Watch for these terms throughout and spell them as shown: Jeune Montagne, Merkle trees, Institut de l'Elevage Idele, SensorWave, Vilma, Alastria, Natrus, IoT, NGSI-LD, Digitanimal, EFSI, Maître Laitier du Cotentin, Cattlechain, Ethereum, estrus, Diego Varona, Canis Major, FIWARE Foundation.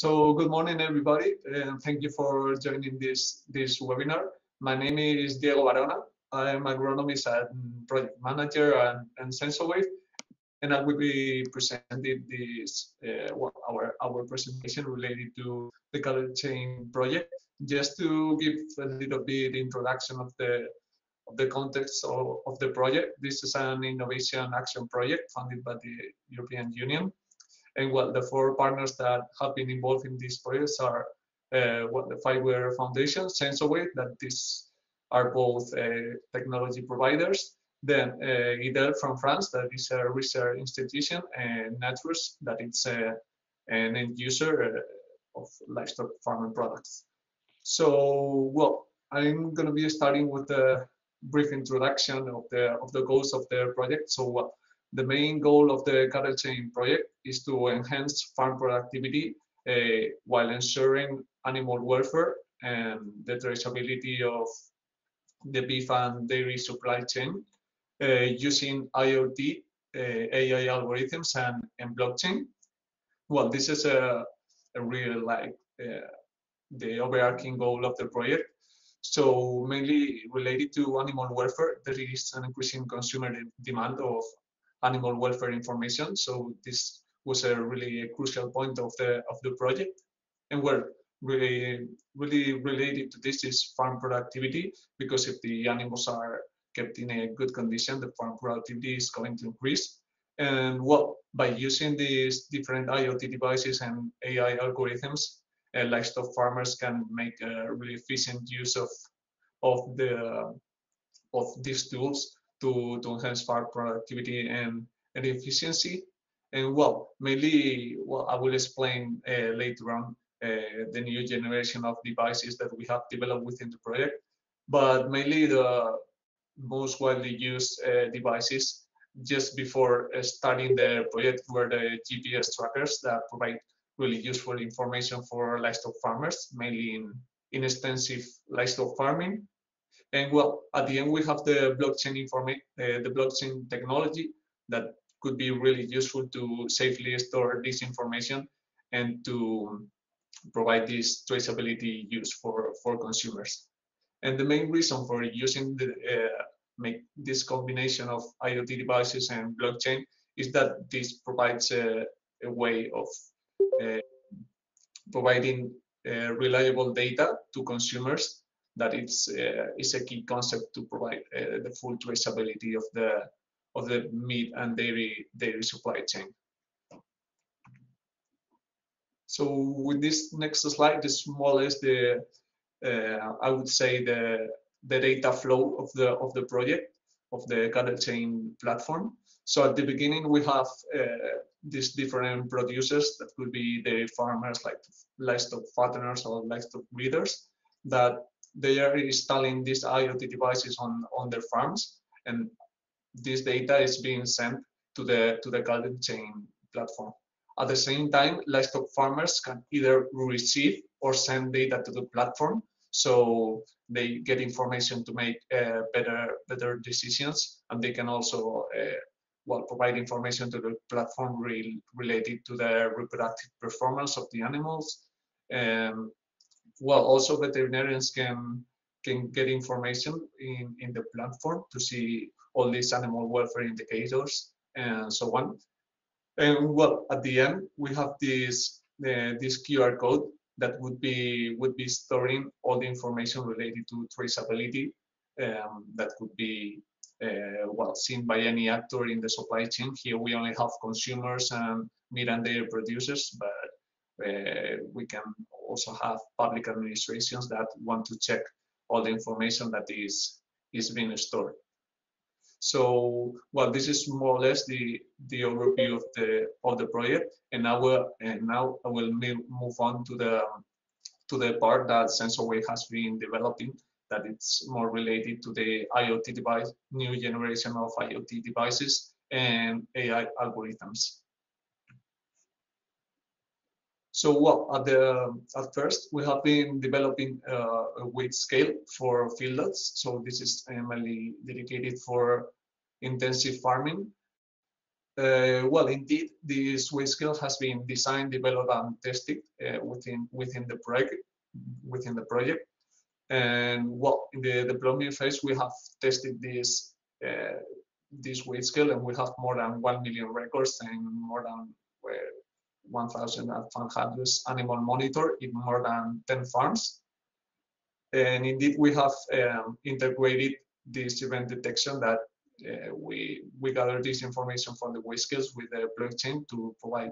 So good morning, everybody, and thank you for joining this webinar. My name is Diego Varona. I am agronomist and project manager and SensorWave, and I will be presenting this our presentation related to the Cattlechain project. Just to give a little bit introduction of the context of the project. This is an innovation action project funded by the European Union. And well, the four partners that have been involved in these projects are the FIWARE Foundation, SensorWave, that these are both technology providers, then Idele from France, that is a research institution, and Natrus, that it's an end user of livestock farming products. So, well, I'm going to be starting with a brief introduction of the goals of the project. So the main goal of the Cattlechain project is to enhance farm productivity while ensuring animal welfare and the traceability of the beef and dairy supply chain using IoT, AI algorithms, and blockchain. Well, this is a real, like, the overarching goal of the project. So mainly related to animal welfare, there is an increasing consumer demand of animal welfare information. So this was a really crucial point of the project. And well, really related to this is farm productivity, because if the animals are kept in a good condition, the farm productivity is going to increase. And well, by using these different IoT devices and AI algorithms, livestock farmers can make a really efficient use of these tools to enhance farm productivity and efficiency. And well, mainly, well, I will explain later on the new generation of devices that we have developed within the project, but mainly the most widely used devices just before starting the project were the GPS trackers that provide really useful information for livestock farmers, mainly in extensive livestock farming. And well, at the end, we have the blockchain technology that could be really useful to safely store this information and to provide this traceability use for consumers. And the main reason for using this combination of IoT devices and blockchain is that this provides a way of providing reliable data to consumers. That it's a key concept to provide the full traceability of the meat and dairy supply chain. So with this next slide, this more or less the I would say the data flow of the project of the Cattlechain platform. So at the beginning we have these different producers that could be dairy farmers, like livestock fatteners or livestock breeders, that they are installing these IoT devices on their farms, and this data is being sent to the Cattlechain platform. At the same time, livestock farmers can either receive or send data to the platform, so they get information to make better decisions, and they can also provide information to the platform related to the reproductive performance of the animals. Well, also veterinarians can get information in the platform to see all these animal welfare indicators and so on. And well, at the end we have this QR code that would be storing all the information related to traceability that could be seen by any actor in the supply chain. Here we only have consumers and meat and dairy producers, but we can also have public administrations that want to check all the information that is being stored. So, well, this is more or less the overview of the project, and now I will move on to the part that SensorWave has been developing, that it's more related to the IoT device, new generation of IoT devices and AI algorithms. So, well, at first, we have been developing a weight scale for field lots. So this is mainly dedicated for intensive farming. Well, indeed, the Swiss Guild has been designed, developed, and tested within the project. And well, in the development phase, we have tested this weight scale, and we have more than 1 million records and more than 1,500 animal monitored in more than 10 farms. And indeed, we have integrated this event detection that we gather this information from the weight scales with the blockchain to provide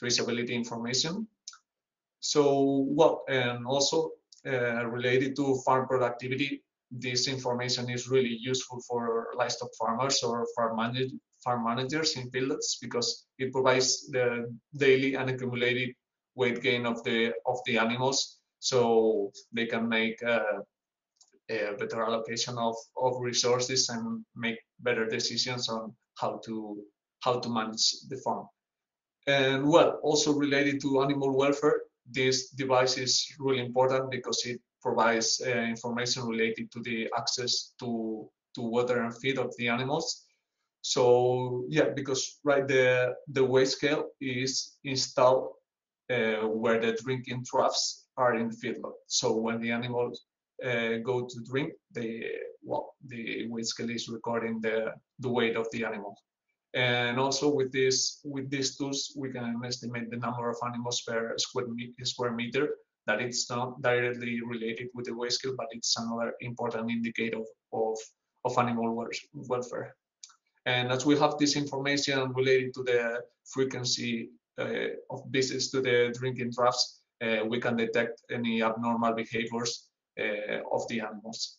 traceability information. So, well, and also related to farm productivity, this information is really useful for livestock farmers or farm managers in fields, because it provides the daily and accumulated weight gain of the animals, so they can make a better allocation of resources and make better decisions on how to manage the farm. And well, also related to animal welfare, this device is really important because it provides information related to the access to water and feed of the animals. So yeah, because right, the weight scale is installed where the drinking troughs are in the feedlot. So when the animals go to drink, the weight scale is recording the weight of the animal. And also with these tools, we can estimate the number of animals per square meter. That it's not directly related with the weight scale, but it's another important indicator of animal welfare. And as we have this information related to the frequency of visits to the drinking troughs, we can detect any abnormal behaviors of the animals.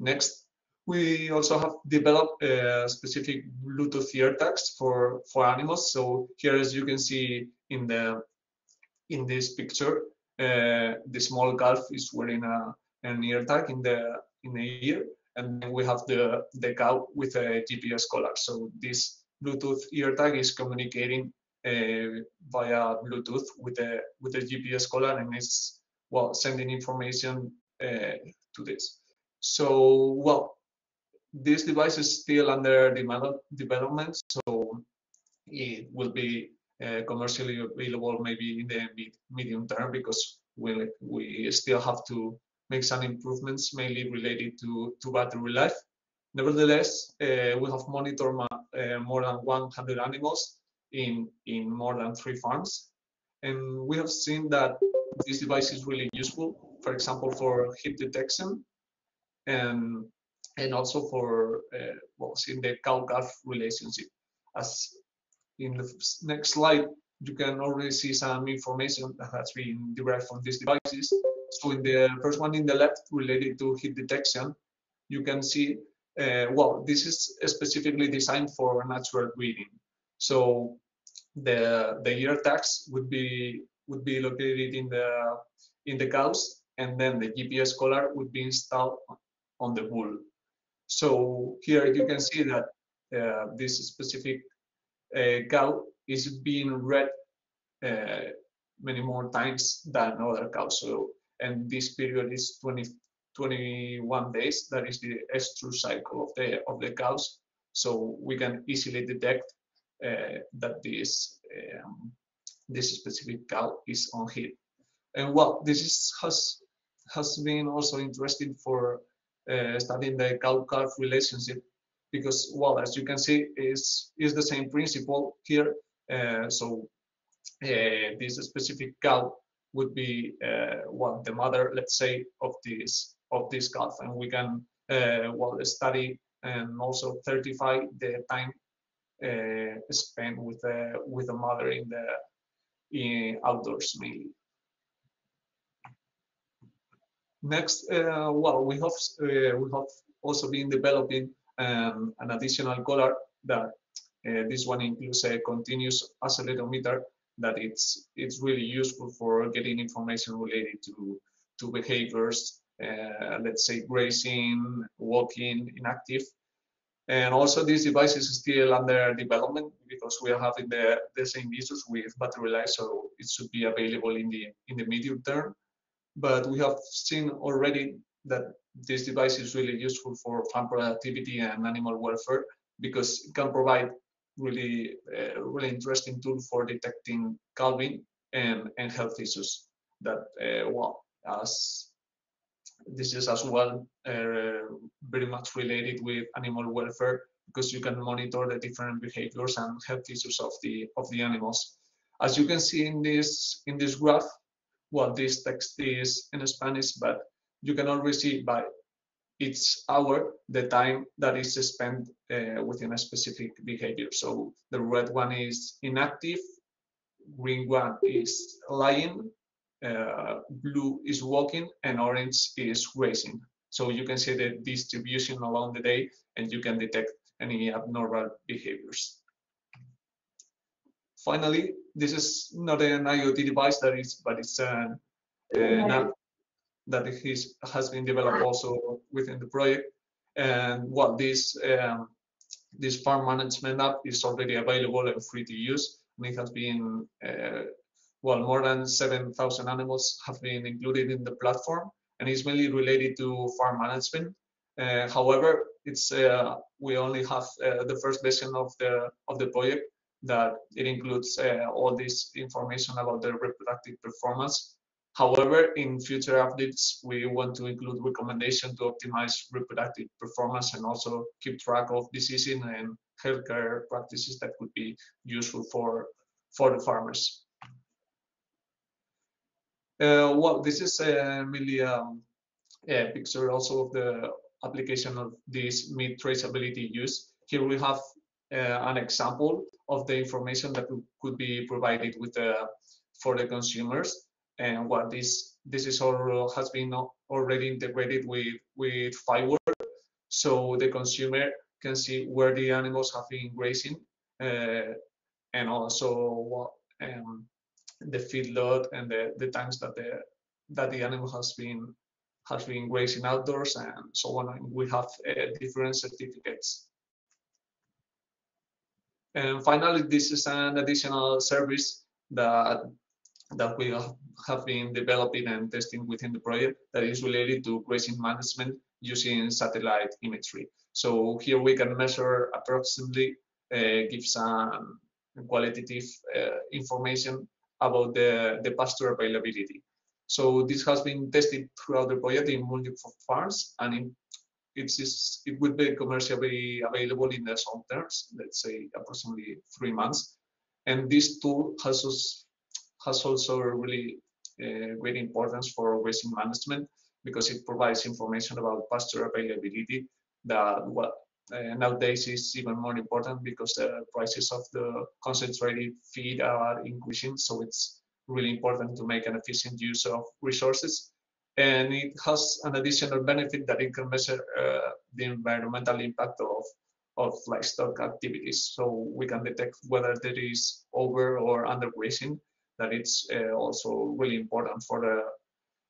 Next, we also have developed specific Bluetooth ear tags for animals. So here, as you can see in this picture, the small calf is wearing an ear tag in the ear, and then we have the cow with a GPS collar. So this Bluetooth ear tag is communicating via Bluetooth with the GPS collar, and it's sending information to this. So this device is still under development, so it will be commercially available maybe in the medium term, because we still have to make some improvements, mainly related to battery life. Nevertheless, we have monitored more than 100 animals in more than 3 farms, and we have seen that this device is really useful, for example, for heat detection and also for in the cow-calf relationship. As in the next slide, you can already see some information that has been derived from these devices. So in the first one in the left, related to heat detection, you can see, this is specifically designed for natural breeding. So the ear tags would be located in the cows, and then the GPS collar would be installed on the bull. So here you can see that this specific cow is being read many more times than other cows, and this period is 21 days. That is the estrus cycle of the cows, so we can easily detect that this specific cow is on heat. And this has been also interesting for studying the cow-calf relationship, because as you can see, is the same principle here. This specific cow would be the mother, let's say, of this calf, and we can study and also certify the time spent with the mother in outdoors mainly. Next, we have also been developing an additional collar that this one includes a continuous accelerometer that it's really useful for getting information related to behaviors, let's say grazing, walking, inactive. And also this device is still under development because we are having the same issues with battery life, so it should be available in the medium term. But we have seen already that this device is really useful for farm productivity and animal welfare, because it can provide really, really interesting tool for detecting calving and health issues that, well, as this is as well very much related with animal welfare, because you can monitor the different behaviors and health issues of the animals. As you can see in this graph, well, this text is in Spanish, but you can always see by each hour the time that is spent within a specific behavior. So the red one is inactive, green one is lying, blue is walking, and orange is grazing. So you can see the distribution along the day, and you can detect any abnormal behaviors. Finally, this is not an IoT device, that is, but it's an app that has been developed also within the project. And well, this farm management app is already available and free to use, and it has been well, more than 7,000 animals have been included in the platform, and it's mainly related to farm management. However, it's we only have the first version of the project that it includes all this information about the reproductive performance. However, in future updates, we want to include recommendations to optimize reproductive performance and also keep track of diseases and healthcare practices that could be useful for the farmers. Well, this is mainly a picture also of the application of this meat traceability use. Here we have an example of the information that could be provided with for the consumers, and what this is all has been already integrated with FIWARE, so the consumer can see where the animals have been grazing, and also the feedlot and the tanks that the animal has been grazing outdoors, and so on. And we have different certificates. And finally, this is an additional service that we have been developing and testing within the project that is related to grazing management using satellite imagery. So here we can measure approximately, give some qualitative information about the pasture availability. So this has been tested throughout the project in multiple farms, and it would be commercially available in the short terms, let's say approximately 3 months. And this tool has also really great importance for grazing management, because it provides information about pasture availability that, well, nowadays is even more important because the prices of the concentrated feed are increasing. So it's really important to make an efficient use of resources. And it has an additional benefit that it can measure the environmental impact of livestock activities. So we can detect whether there is over or under grazing. That it's also really important for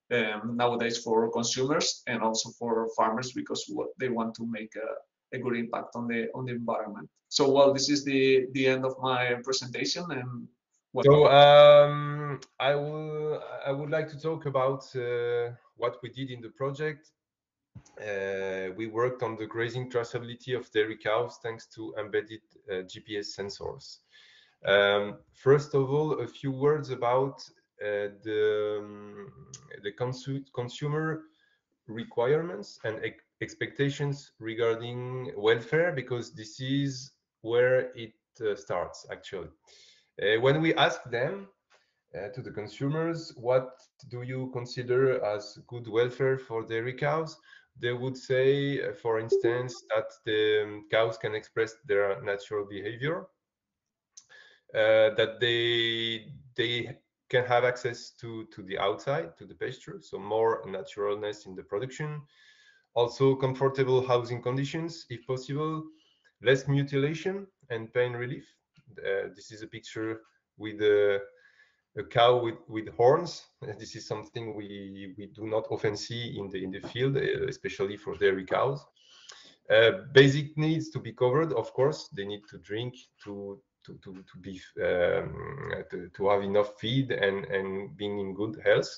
the, nowadays for consumers and also for farmers, because they want to make a good impact on the environment. So, well, this is the end of my presentation, and so I would like to talk about what we did in the project. We worked on the grazing traceability of dairy cows thanks to embedded GPS sensors. First of all, a few words about the consumer requirements and expectations regarding welfare, because this is where it starts actually. When we ask them, to the consumers, what do you consider as good welfare for dairy cows? They would say, for instance, that the cows can express their natural behavior, that they can have access to the outside, to the pasture, so more naturalness in the production. Also comfortable housing conditions, if possible, less mutilation and pain relief. This is a picture with a cow with horns. This is something we do not often see in the field, especially for dairy cows. Basic needs to be covered, of course. They need to drink, to have enough feed, and being in good health.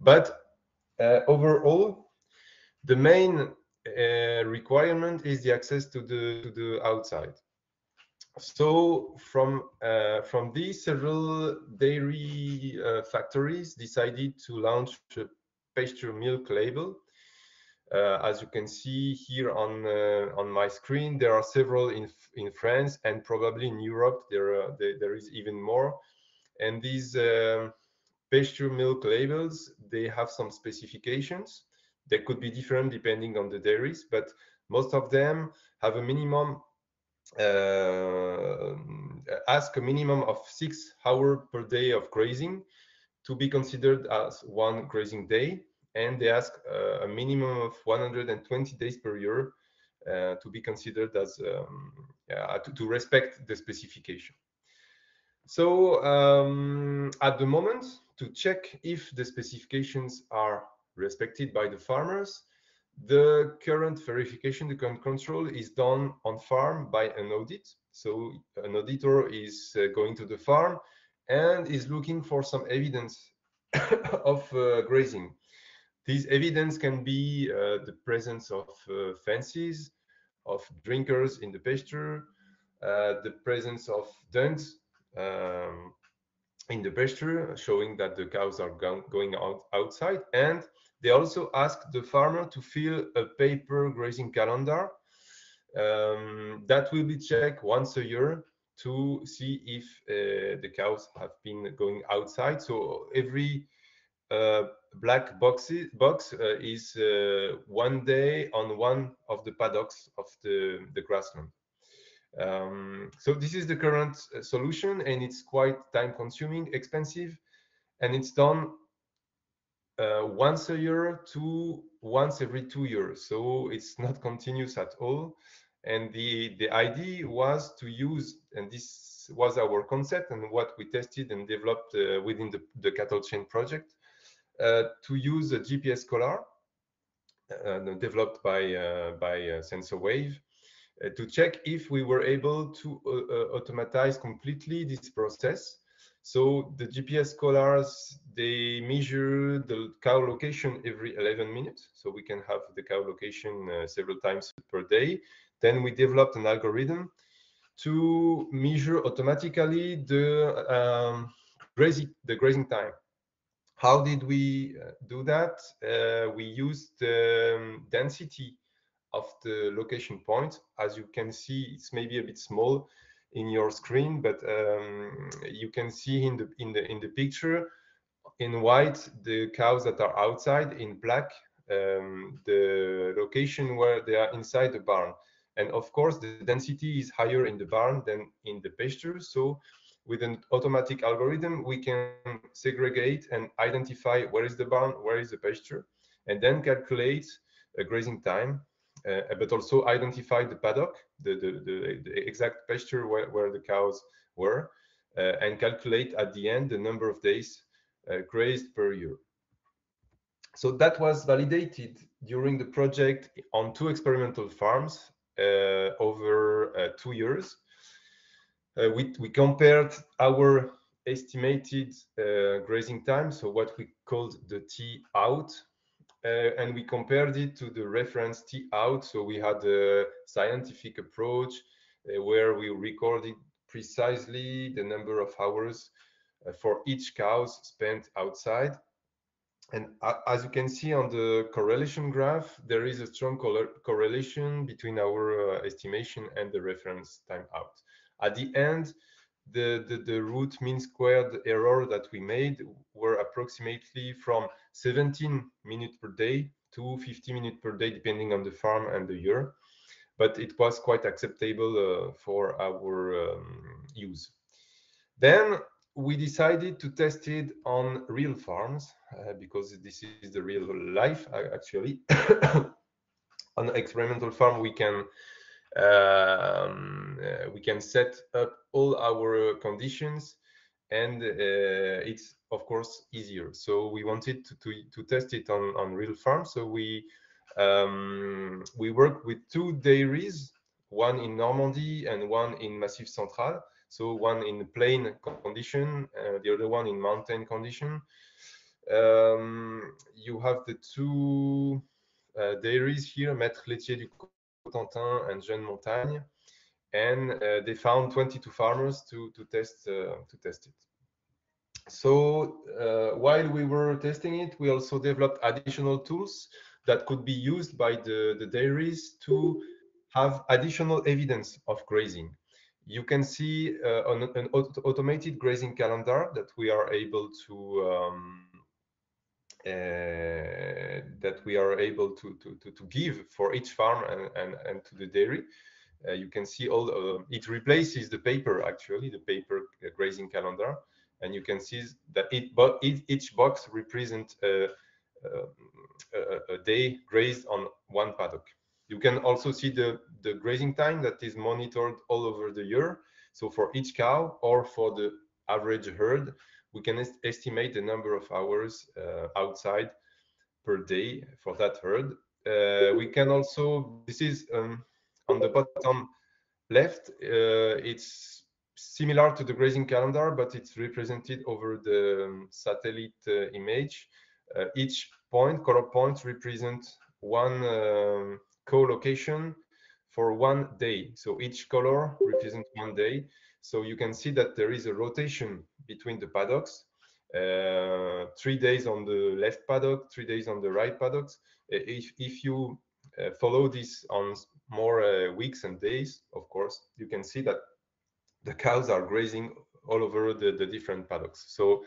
But overall, the main requirement is the access to the outside. So from these, several dairy factories decided to launch a pasture milk label. As you can see here on my screen, there are several in France, and probably in Europe there is even more. And these pasture milk labels, they have some specifications. They could be different depending on the dairies, but most of them have a minimum, ask a minimum of 6 hours per day of grazing to be considered as one grazing day, and they ask a minimum of 120 days per year to be considered as to respect the specification. So at the moment, to check if the specifications are respected by the farmers, the current verification, the current control is done on farm by an audit. So an auditor is going to the farm and is looking for some evidence of grazing. This evidence can be the presence of fences, of drinkers in the pasture, the presence of dungs in the pasture, showing that the cows are going outside. And they also ask the farmer to fill a paper grazing calendar that will be checked once a year to see if the cows have been going outside. So every black box is 1 day on one of the paddocks of the grassland. So this is the current solution, and it's quite time-consuming, expensive, and it's done once a year to once every 2 years. So it's not continuous at all. And the idea was to use, and this was our concept and what we tested and developed within the Cattlechain project, to use a GPS collar developed by SensorWave to check if we were able to automatize completely this process. So the GPS collars, they measure the cow location every 11 minutes. So we can have the cow location several times per day. Then we developed an algorithm to measure automatically the grazing time. How did we do that? We used the density of the location point. As you can see, it's maybe a bit small in your screen, but you can see in the picture in white the cows that are outside, in black the location where they are inside the barn. And of course the density is higher in the barn than in the pasture, so with an automatic algorithm we can segregate and identify where is the barn, where is the pasture, and then calculate a grazing time. But also identify the paddock, the exact pasture where the cows were, and calculate at the end the number of days grazed per year. So that was validated during the project on 2 experimental farms over 2 years. We compared our estimated grazing time, so what we called the T out, and we compared it to the reference T out. So we had a scientific approach where we recorded precisely the number of hours for each cow spent outside. And as you can see on the correlation graph, there is a strong correlation between our estimation and the reference time out. At the end, the root mean squared error that we made were approximately from 17 minutes per day to 50 minutes per day, depending on the farm and the year. But it was quite acceptable for our use. Then we decided to test it on real farms, because this is the real life, actually. On an experimental farm, we can set up all our conditions, and it's of course easier. So we wanted to test it on real farms. So we worked with 2 dairies, one in Normandy and one in Massif Central. So one in plain condition, the other one in mountain condition. You have the 2 dairies here, Maître Laitier du Cotentin and Jeune Montagne, and they found 22 farmers to test it. So while we were testing it, we also developed additional tools that could be used by the dairies to have additional evidence of grazing. You can see an automated grazing calendar that we are able to give for each farm and to the dairy. You can see all it replaces the paper, actually, the paper grazing calendar, and you can see that each box represents a day grazed on one paddock. You can also see the grazing time that is monitored all over the year. So for each cow or for the average herd, we can estimate the number of hours outside per day for that herd. We can also, this is on the bottom left, it's similar to the grazing calendar, but it's represented over the satellite image. Each point, color point, represents one co-location for one day. So each color represents one day. So you can see that there is a rotation between the paddocks, 3 days on the left paddock, 3 days on the right paddocks. If you follow this on more weeks and days, of course, you can see that the cows are grazing all over the different paddocks. So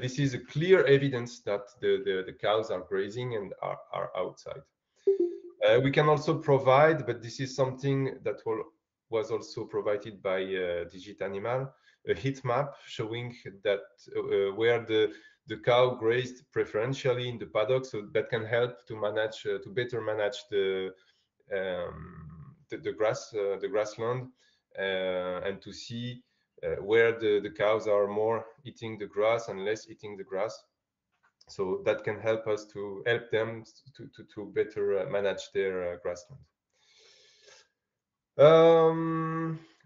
this is a clear evidence that the cows are grazing and are outside. We can also provide, but this is something that was also provided by Digitanimal, a heat map showing that where the cow grazed preferentially in the paddock, so that can help to manage, to better manage the grassland, and to see where the cows are more eating the grass and less eating the grass. So that can help us to help them to better manage their grassland.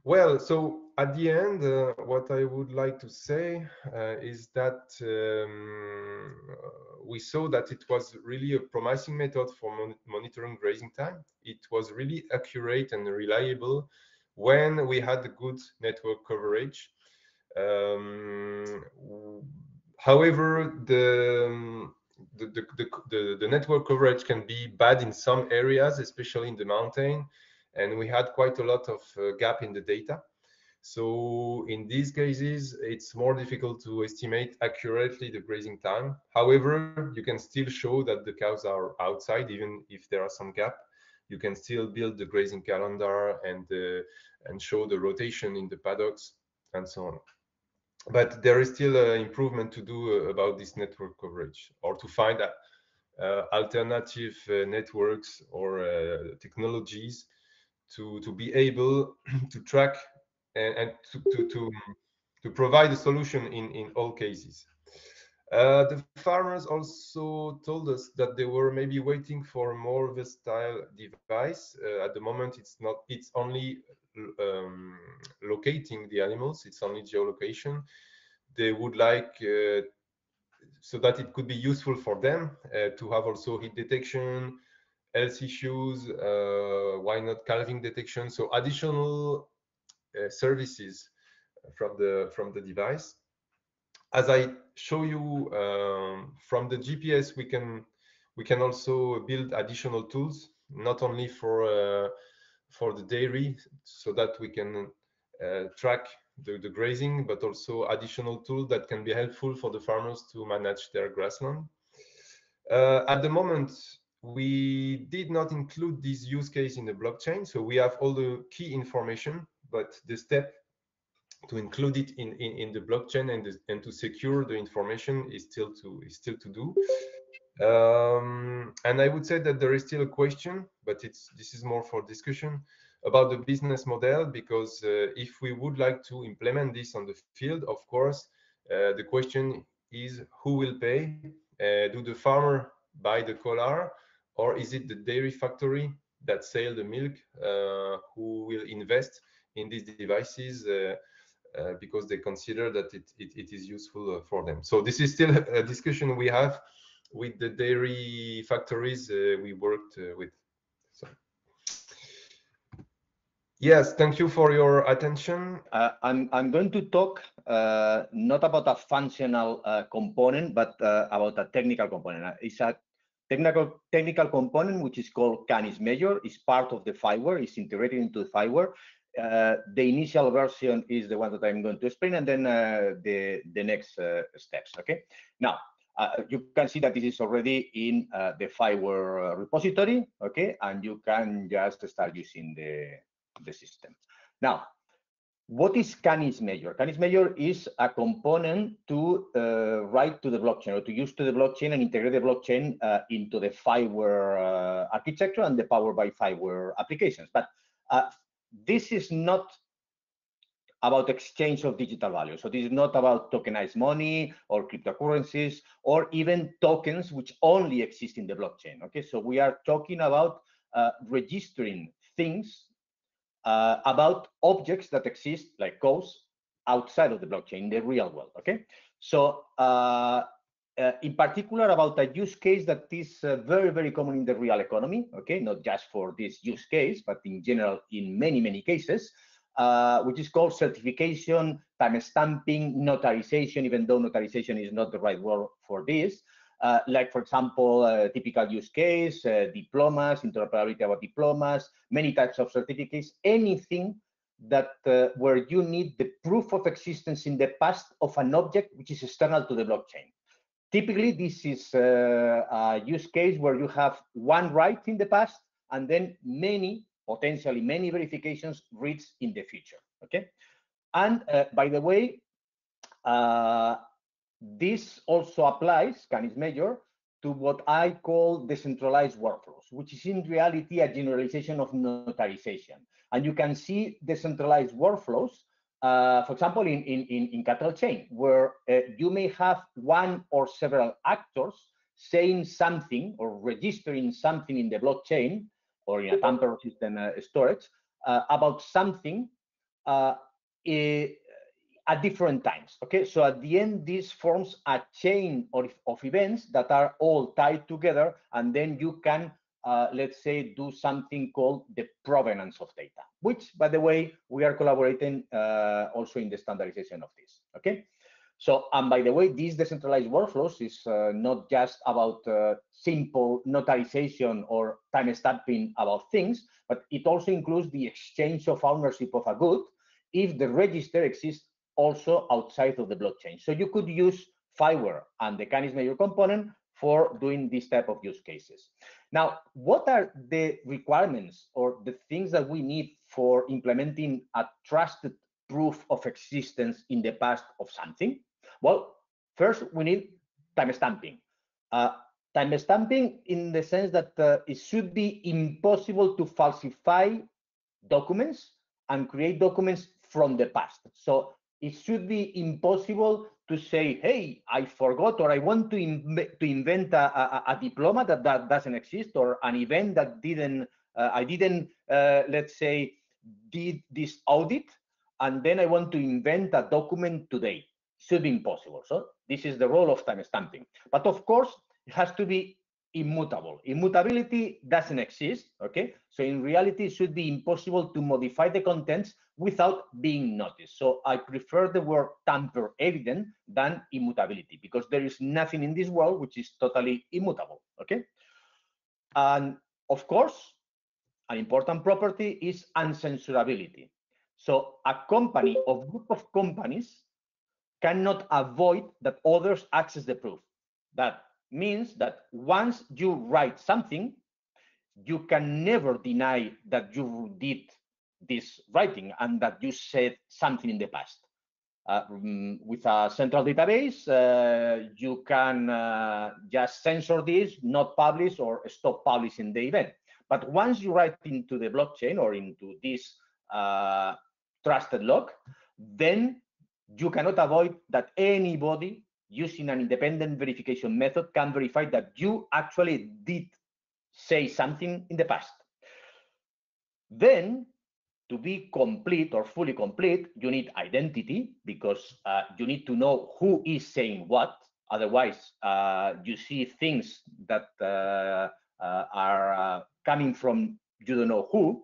Well, so at the end, what I would like to say is that we saw that it was really a promising method for monitoring grazing time. It was really accurate and reliable when we had good network coverage. However, the network coverage can be bad in some areas, especially in the mountain, and we had quite a lot of gap in the data. So in these cases, it's more difficult to estimate accurately the grazing time. However, you can still show that the cows are outside, even if there are some gap. You can still build the grazing calendar and show the rotation in the paddocks and so on. But there is still an improvement to do about this network coverage, or to find alternative networks or technologies to be able to track and to provide a solution in all cases. The farmers also told us that they were maybe waiting for a more versatile device. At the moment, it's not. It's only locating the animals. It's only geolocation. They would like so that it could be useful for them to have also heat detection, health issues. Why not calving detection? So additional services from the device. As I show you from the GPS, we can also build additional tools, not only for the dairy, so that we can track the grazing, but also additional tools that can be helpful for the farmers to manage their grassland. At the moment, we did not include this use case in the blockchain, so we have all the key information, but the step to include it in the blockchain and to secure the information is still to do. And I would say that there is still a question, but this is more for discussion about the business model, because if we would like to implement this on the field, of course, the question is who will pay? Do the farmer buy the collar, or is it the dairy factory that sells the milk who will invest in these devices because they consider that it is useful for them? So this is still a discussion we have, with the dairy factories we worked with. So. Yes, thank you for your attention. I'm going to talk not about a functional component, but about a technical component. It's a technical component which is called Canis Major. It's part of the FIWARE. It's integrated into the FIWARE. The initial version is the one that I'm going to explain, and then the next steps. Okay. Now you can see that this is already in the FIWARE repository. Okay, and you can just start using the system. Now, what is Canis Major? Canis Major is a component to write to the blockchain, or to use to the blockchain and integrate the blockchain into the FIWARE architecture and the Power by FIWARE applications. But this is not about exchange of digital value. So this is not about tokenized money or cryptocurrencies or even tokens which only exist in the blockchain. Okay, so we are talking about registering things about objects that exist, like codes, outside of the blockchain, in the real world. Okay, so in particular about a use case that is very, very common in the real economy. Okay, not just for this use case, but in general, in many, many cases, which is called certification, timestamping, notarization, even though notarization is not the right word for this. Like, for example, typical use case, diplomas, interoperability about diplomas, many types of certificates, anything that where you need the proof of existence in the past of an object which is external to the blockchain. Typically, this is a use case where you have one right in the past and then many, potentially many verifications reads in the future. Okay, and by the way, this also applies, Canis Major, to what I call decentralized workflows, which is in reality a generalization of notarization. And you can see decentralized workflows, for example, in Cattlechain, where you may have one or several actors saying something or registering something in the blockchain or in a tamper system storage about something at different times. Okay, so at the end, this forms a chain of events that are all tied together, and then you can, let's say, do something called the provenance of data, which, by the way, we are collaborating also in the standardization of this. Okay, so, and by the way, these decentralized workflows is not just about simple notarization or timestamping about things, but it also includes the exchange of ownership of a good if the register exists also outside of the blockchain. So you could use FIWARE and the Canis Major component for doing this type of use cases. Now, what are the requirements or the things that we need for implementing a trusted proof of existence in the past of something? Well, first we need timestamping. Timestamping in the sense that it should be impossible to falsify documents and create documents from the past. So it should be impossible to say, hey, I forgot, or I want to invent a diploma that doesn't exist, or an event that didn't, I didn't, let's say, did this audit, and then I want to invent a document today. Should be impossible. So this is the role of timestamping. But of course, it has to be immutable. Immutability doesn't exist, okay? So in reality, it should be impossible to modify the contents without being noticed. So I prefer the word tamper evident than immutability, because there is nothing in this world which is totally immutable, okay? And of course, an important property is uncensorability. So a company or group of companies cannot avoid that others access the proof. That means that once you write something, you can never deny that you did this writing and that you said something in the past. With a central database, you can just censor this, not publish, or stop publishing the event. But once you write into the blockchain or into this trusted log, then you cannot avoid that anybody using an independent verification method can verify that you actually did say something in the past. Then, to be complete or fully complete, you need identity, because you need to know who is saying what. Otherwise, you see things that are coming from you don't know who.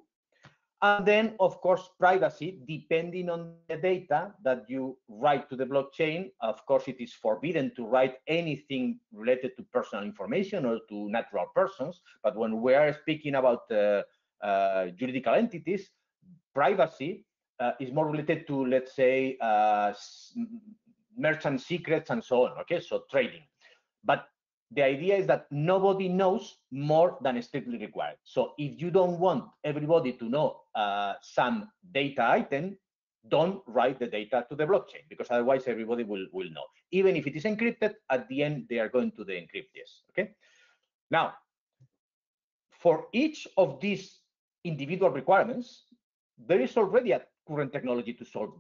And then, of course, privacy, depending on the data that you write to the blockchain. Of course, it is forbidden to write anything related to personal information or to natural persons. But when we are speaking about juridical entities, privacy is more related to, let's say, merchant secrets and so on, okay? So trading. But the idea is that nobody knows more than is strictly required. So if you don't want everybody to know some data item, don't write the data to the blockchain, because otherwise everybody will know. Even if it is encrypted, at the end, they are going to decrypt this, okay? Now, for each of these individual requirements, there is already a current technology to solve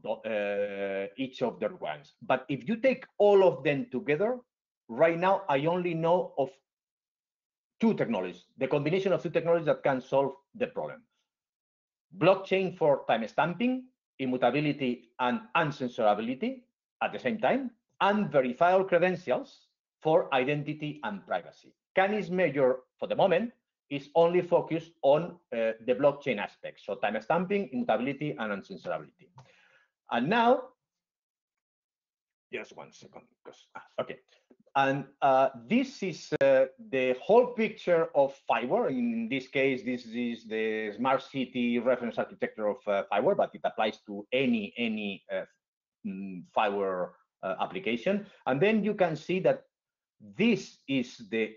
each of the requirements. But if you take all of them together, right now, I only know of two technologies, the combination of two technologies that can solve the problem. Blockchain for timestamping, immutability, and uncensorability at the same time, and verifiable credentials for identity and privacy. Canis Major, for the moment, is only focused on the blockchain aspects, so timestamping, immutability, and uncensorability. And now, just one second, because, okay. And this is the whole picture of FIWARE. In this case, this is the smart city reference architecture of FIWARE, but it applies to any FIWARE application. And then you can see that this is the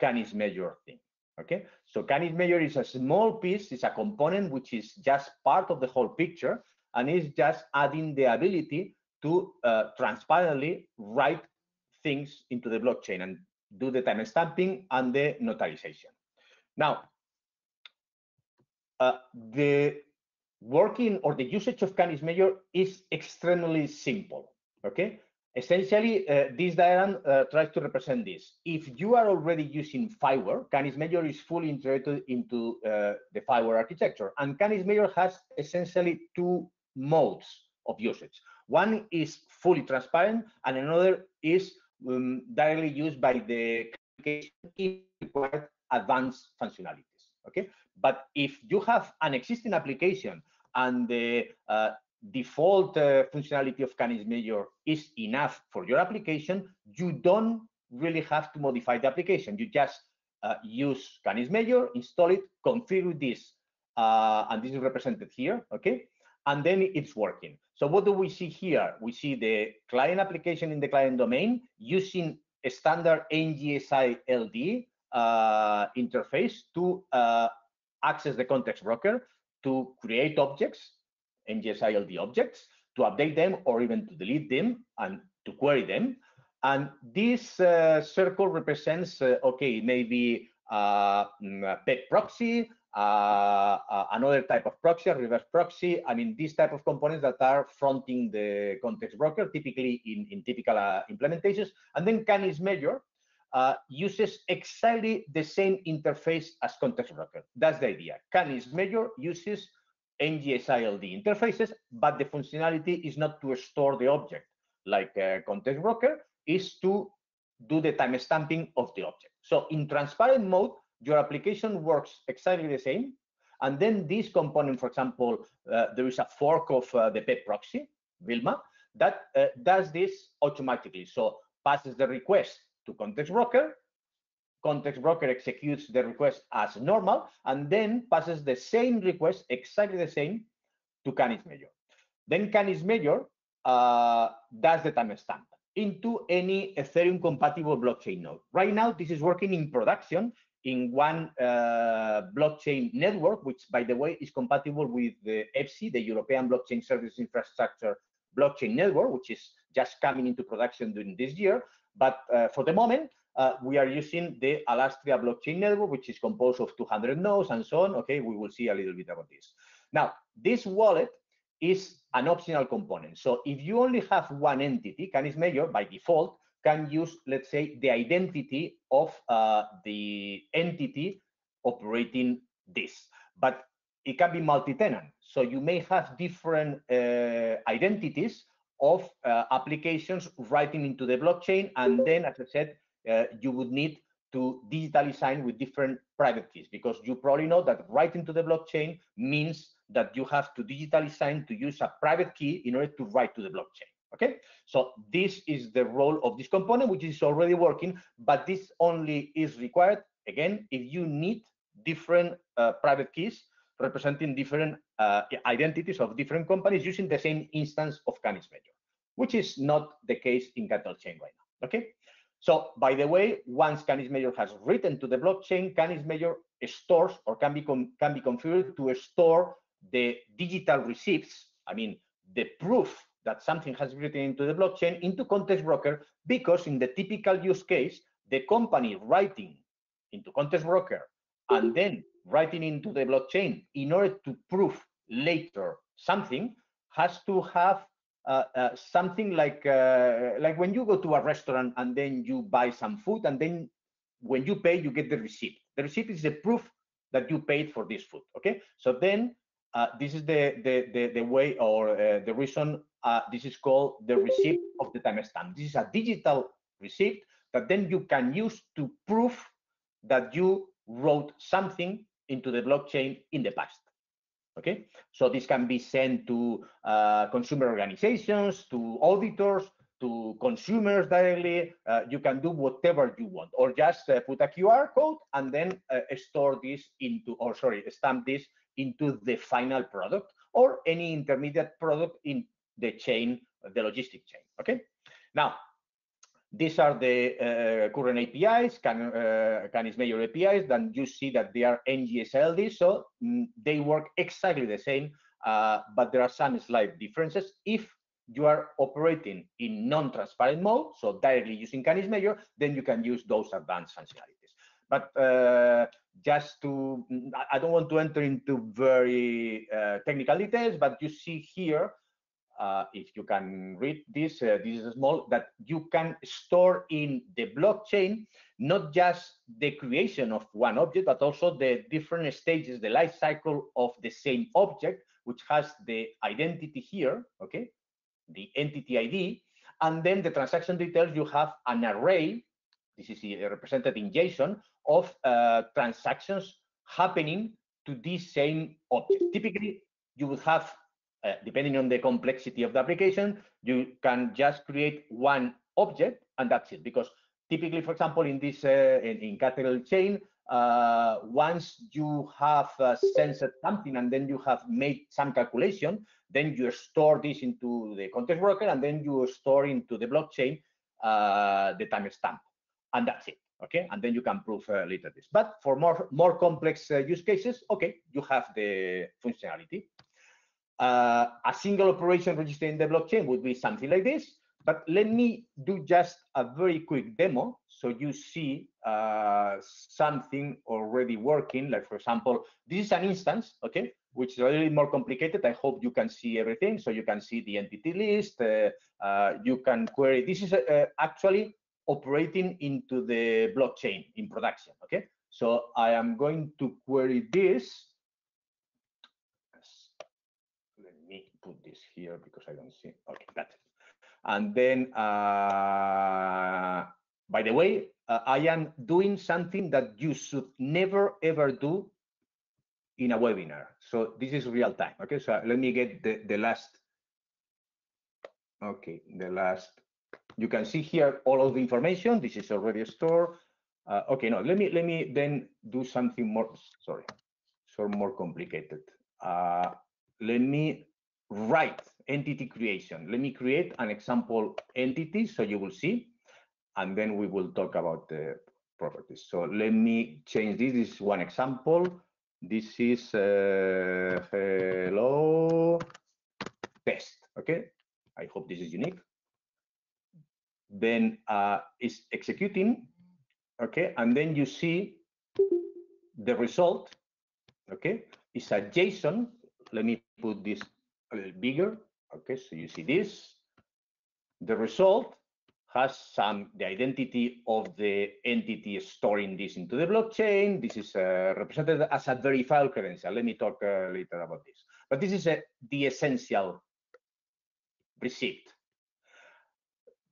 Canis Major thing. Okay, so Canis Major is a small piece, it's a component which is just part of the whole picture, and is just adding the ability to transparently write things into the blockchain and do the timestamping and the notarization. Now, the working or the usage of Canis Major is extremely simple, okay? Essentially, this diagram tries to represent this. If you are already using FIWARE, Canis Major is fully integrated into the FIWARE architecture. And Canis Major has essentially two modes of usage. One is fully transparent, and another is directly used by the application if required advanced functionalities. Okay, but if you have an existing application and the default functionality of Canis Major is enough for your application, you don't really have to modify the application. You just use Canis Major, install it, configure this, and this is represented here. Okay, and then it's working. So what do we see here? We see the client application in the client domain using a standard NGSI-LD interface to access the context broker, to create objects, NGSI-LD objects, to update them or even to delete them and to query them. And this circle represents, okay, maybe PEP proxy, another type of proxy, reverse proxy. I mean, these type of components that are fronting the context broker, typically in typical implementations. And then Canis Major uses exactly the same interface as context broker. That's the idea. Canis Major uses NGSI-LD interfaces, but the functionality is not to store the object like context broker, is to do the timestamping of the object. So in transparent mode, your application works exactly the same. And then this component, for example, there is a fork of the PEP proxy, Vilma, that does this automatically. So passes the request to context broker executes the request as normal, and then passes the same request, exactly the same, to Canis Major. Then Canis Major does the timestamp into any Ethereum compatible blockchain node. Right now, this is working in production in one blockchain network, which, by the way, is compatible with the EFSI, the European Blockchain Service Infrastructure Blockchain Network, which is just coming into production during this year. But for the moment, we are using the Alastria blockchain network, which is composed of 200 nodes and so on. Okay, we will see a little bit about this. Now, this wallet is an optional component. So if you only have one entity, Canis Major, by default, can use, let's say, the identity of the entity operating this, but it can be multi-tenant. So you may have different identities of applications writing into the blockchain. And then, as I said, you would need to digitally sign with different private keys, because you probably know that writing to the blockchain means that you have to digitally sign to use a private key in order to write to the blockchain. Okay, so this is the role of this component, which is already working, but this only is required, again, if you need different private keys representing different identities of different companies using the same instance of Canis Major, which is not the case in Cattlechain right now. Okay, so by the way, once Canis Major has written to the blockchain, Canis Major stores or can be configured to store the digital receipts, I mean, the proof that something has been written into the blockchain into Context Broker, because in the typical use case, the company writing into Context Broker and then writing into the blockchain in order to prove later something has to have something like when you go to a restaurant and then you buy some food, and then when you pay, you get the receipt. The receipt is the proof that you paid for this food. Okay, so then this is the way, or the reason this is called the receipt of the timestamp. This is a digital receipt that then you can use to prove that you wrote something into the blockchain in the past. Okay, so this can be sent to consumer organizations, to auditors, to consumers directly. You can do whatever you want, or just put a QR code and then store this into, or sorry, stamp this into the final product or any intermediate product in the chain, the logistic chain. Okay, now these are the current APIs, Canis Major APIs. Then you see that they are NGSI-LD, so they work exactly the same, but there are some slight differences. If you are operating in non-transparent mode, so directly using Canis Major, then you can use those advanced functionalities. But just to, I don't want to enter into very technical details, but you see here, if you can read this, this is small, that you can store in the blockchain not just the creation of one object, but also the different stages, the life cycle of the same object, which has the identity here, okay, the entity ID, and then the transaction details. You have an array, this is represented in JSON, of transactions happening to this same object. Typically, you would have, depending on the complexity of the application, you can just create one object and that's it, because typically, for example, in this in Cattlechain, once you have sensed something and then you have made some calculation, then you store this into the Context Broker and then you store into the blockchain the timestamp, and that's it. Okay, and then you can prove later this. But for more complex use cases, okay, you have the functionality. A single operation registered in the blockchain would be something like this, but let me do just a very quick demo so you see something already working. Like, for example, this is an instance, okay, which is a little more complicated. I hope you can see everything, so you can see the entity list, you can query. This is actually operating into the blockchain in production, okay? So I am going to query this. Put this here because I don't see. Okay, that's it. And then, by the way, I am doing something that you should never ever do in a webinar. So this is real time. Okay, so let me get the last. Okay, the last. You can see here all of the information. This is already stored. Okay, no, let me then do something more. Sorry, so more complicated. Let me write entity creation. Let me create an example entity so you will see, and then we will talk about the properties. So let me change this. This is one example. This is hello test. Okay, I hope this is unique. Then it's executing. Okay, and then you see the result. Okay, it's a JSON. Let me put this a little bigger. Okay, so you see this. The result has the identity of the entity storing this into the blockchain. This is represented as a verifiable credential. Let me talk later about this. But this is the essential receipt.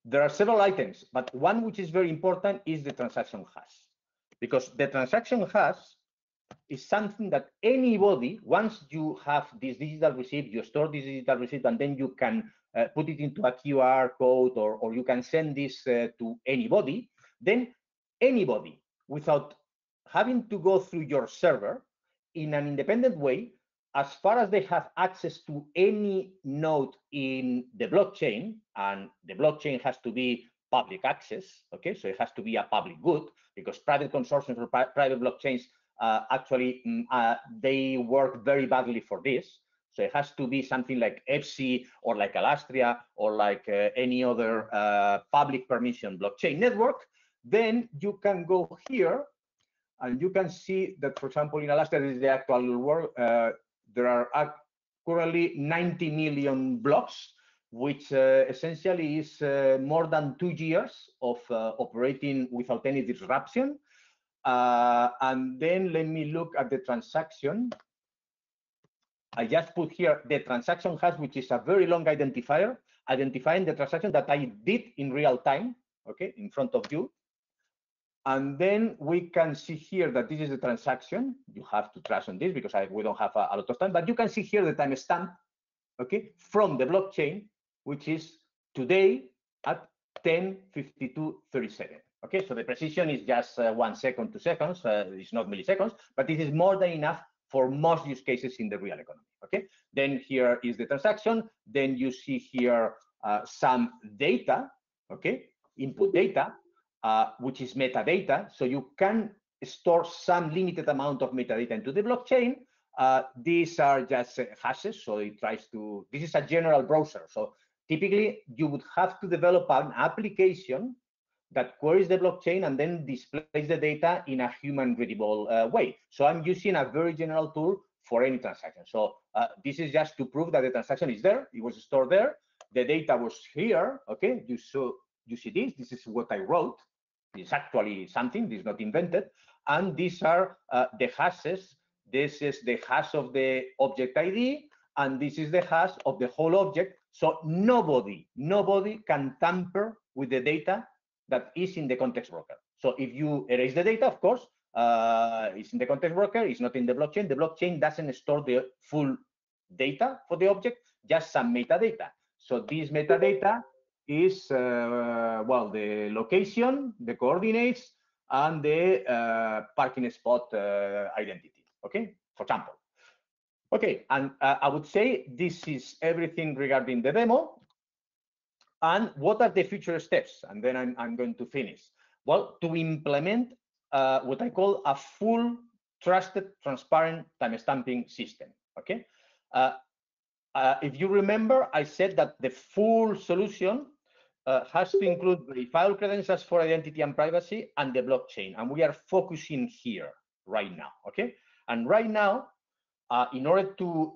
There are several items, but one which is very important is the transaction hash, because the transaction hash is something that anybody, once you have this digital receipt, you store this digital receipt, and then you can put it into a QR code, or you can send this to anybody, then anybody, without having to go through your server, in an independent way, as far as they have access to any node in the blockchain, and the blockchain has to be public access, okay, so it has to be a public good, because private consortiums or private blockchains actually they work very badly for this. So it has to be something like EFSI or like Alastria or like any other public permission blockchain network. Then you can go here and you can see that, for example, in Alastria, this is the actual work, there are currently 90 million blocks, which essentially is more than 2 years of operating without any disruption. And then let me look at the transaction. I just put here the transaction hash, which is a very long identifier, identifying the transaction that I did in real time, okay, in front of you. And then we can see here that this is the transaction. You have to trust on this because we don't have a lot of time, but you can see here the timestamp, okay, from the blockchain, which is today at 10:52:37. Okay, so the precision is just 1 second, 2 seconds. It's not milliseconds, but this is more than enough for most use cases in the real economy. Okay, then here is the transaction. Then you see here some data, okay, input data, which is metadata, so you can store some limited amount of metadata into the blockchain. These are just hashes, so it tries to, this is a general browser, so typically you would have to develop an application that queries the blockchain and then displays the data in a human readable way. So I'm using a very general tool for any transaction. So this is just to prove that the transaction is there, it was stored there, the data was here, okay, you see this is what I wrote. It's actually something, this is not invented, and these are the hashes. This is the hash of the object ID, and this is the hash of the whole object. So nobody can tamper with the data that is in the context broker. So if you erase the data, of course, it's in the context broker, it's not in the blockchain. The blockchain doesn't store the full data for the object, just some metadata. So this metadata is well, the location, the coordinates, and the parking spot identity, okay, for example. Okay, and I would say this is everything regarding the demo. And what are the future steps? And then I'm going to finish. Well, to implement what I call a full, trusted, transparent timestamping system, okay? If you remember, I said that the full solution has to include verifiable credentials for identity and privacy and the blockchain, and we are focusing here right now, okay? And right now, in order to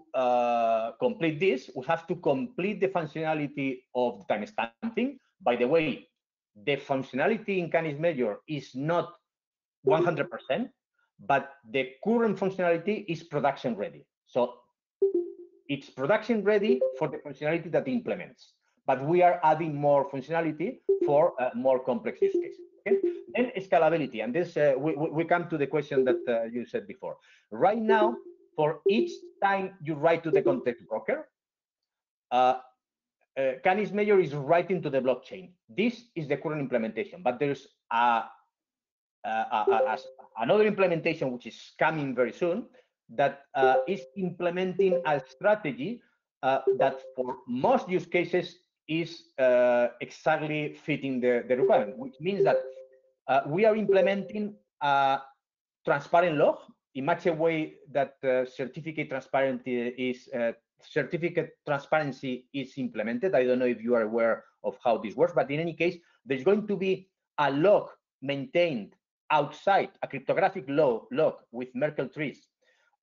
complete this, we have to complete the functionality of timestamping. By the way, the functionality in Canis Major is not 100%, but the current functionality is production ready. So it's production ready for the functionality that it implements. But we are adding more functionality for more complex use cases. Okay? Then scalability, and this we come to the question that you said before. Right now, for each time you write to the context broker, Canis Major is writing to the blockchain. This is the current implementation, but there's another implementation which is coming very soon that is implementing a strategy that for most use cases is exactly fitting the requirement, which means that we are implementing a transparent log in much a way that certificate transparency is implemented. I don't know if you are aware of how this works, but in any case, there's going to be a log maintained outside, a cryptographic log with Merkle trees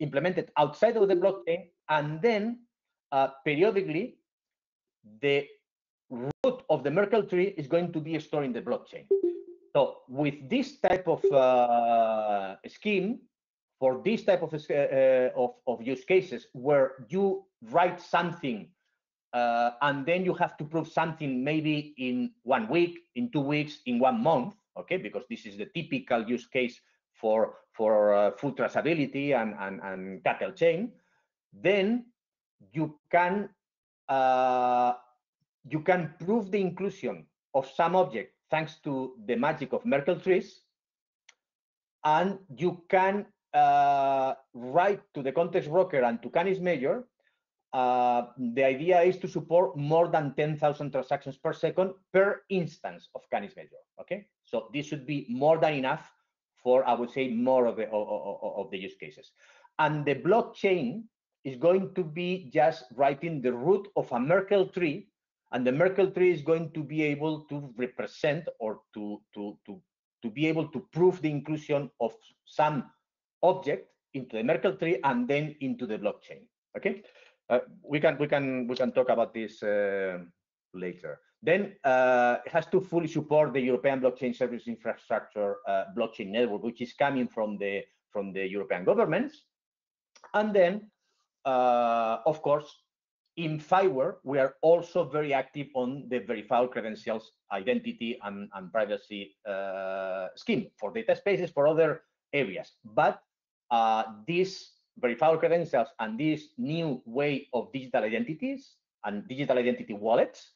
implemented outside of the blockchain, and then periodically the root of the Merkle tree is going to be stored in the blockchain. So with this type of scheme, for this type of use cases where you write something and then you have to prove something maybe in 1 week, in 2 weeks, in 1 month, okay, because this is the typical use case for full traceability and cattle chain, then you can prove the inclusion of some object thanks to the magic of Merkle trees, and you can write to the context broker and to Canis Major. The idea is to support more than 10,000 transactions per second per instance of Canis Major. Okay, so this should be more than enough for, I would say, more of the use cases. And the blockchain is going to be just writing the root of a Merkle tree, and the Merkle tree is going to be able to represent or to be able to prove the inclusion of some object into the Merkle tree and then into the blockchain. Okay, we can talk about this later. Then it has to fully support the European blockchain service infrastructure blockchain network, which is coming from the European governments. And then, of course, in FIWARE, we are also very active on the verifiable credentials, identity, and privacy scheme for data spaces, for other areas. But these verifiable credentials and this new way of digital identities and digital identity wallets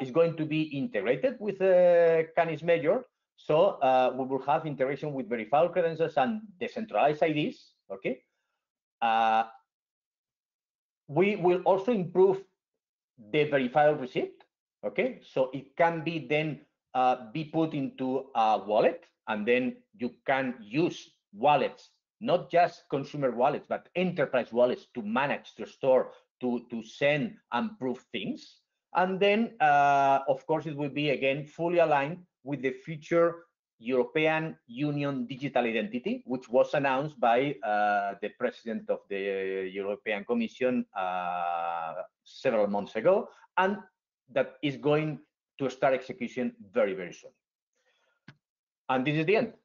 is going to be integrated with Canis Major. So we will have integration with verifiable credentials and decentralized IDs. Okay. We will also improve the verifiable receipt. Okay, so it can be then be put into a wallet, and then you can use wallets, not just consumer wallets, but enterprise wallets to manage, to store, to send and prove things. And then, of course, it will be again fully aligned with the future European Union digital identity, which was announced by the president of the European Commission several months ago, and that is going to start execution very, very soon. And this is the end.